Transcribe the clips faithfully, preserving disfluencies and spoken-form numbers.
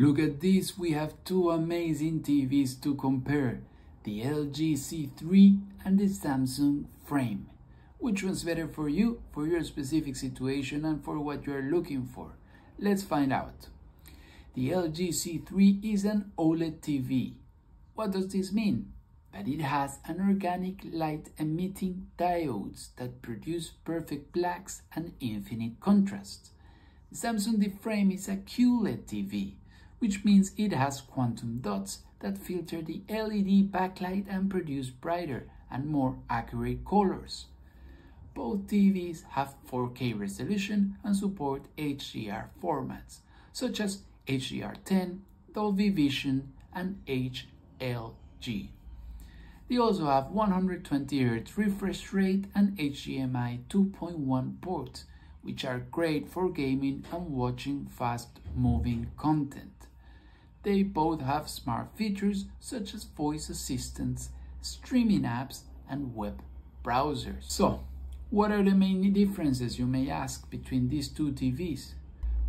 Look at this, we have two amazing T Vs to compare, the L G C three and the Samsung Frame. Which one's better for you, for your specific situation and for what you are looking for? Let's find out. The L G C three is an OLED T V. What does this mean? That it has an organic light emitting diodes that produce perfect blacks and infinite contrast. The Samsung Frame is a Q LED T V, which means it has quantum dots that filter the L E D backlight and produce brighter and more accurate colors. Both T Vs have four K resolution and support H D R formats, such as H D R ten, Dolby Vision, and H L G. They also have one hundred twenty hertz refresh rate and H D M I two point one ports, which are great for gaming and watching fast-moving content. They both have smart features such as voice assistants, streaming apps, and web browsers. So, what are the main differences, you may ask, between these two T Vs?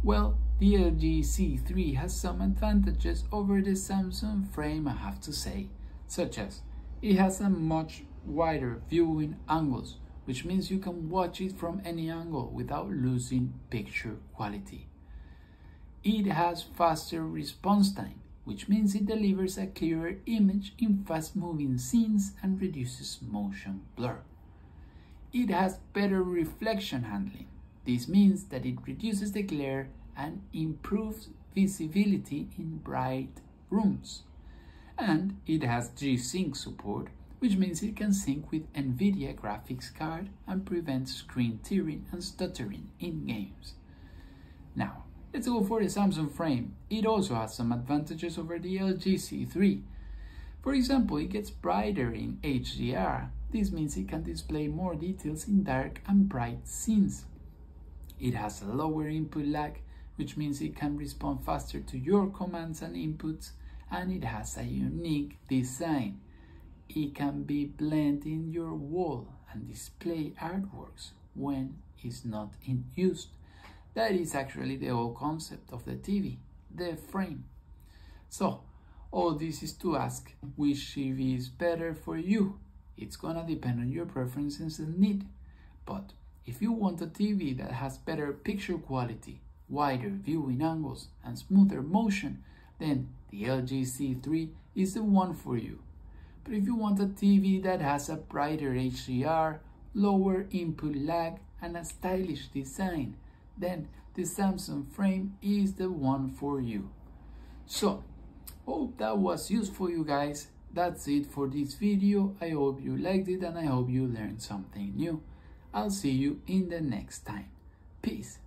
Well, the L G C three has some advantages over the Samsung Frame, I have to say, such as it has a much wider viewing angles, which means you can watch it from any angle without losing picture quality. It has faster response time, which means it delivers a clearer image in fast-moving scenes and reduces motion blur. It has better reflection handling. This means that it reduces the glare and improves visibility in bright rooms. And it has G sync support, which means it can sync with NVIDIA graphics card and prevents screen tearing and stuttering in games. Now, let's go for the Samsung Frame. It also has some advantages over the L G C three. For example, it gets brighter in H D R. This means it can display more details in dark and bright scenes. It has a lower input lag, which means it can respond faster to your commands and inputs, and it has a unique design. It can be blended in your wall and display artworks when it's not in use. That is actually the whole concept of the T V, the Frame. So, all this is to ask, which T V is better for you? It's gonna depend on your preferences and need. But if you want a T V that has better picture quality, wider viewing angles, and smoother motion, then the L G C three is the one for you. But if you want a T V that has a brighter H D R, lower input lag, and a stylish design, then the Samsung Frame is the one for you. So, hope that was useful, you guys. That's it for this video. I hope you liked it and I hope you learned something new. I'll see you in the next time. Peace.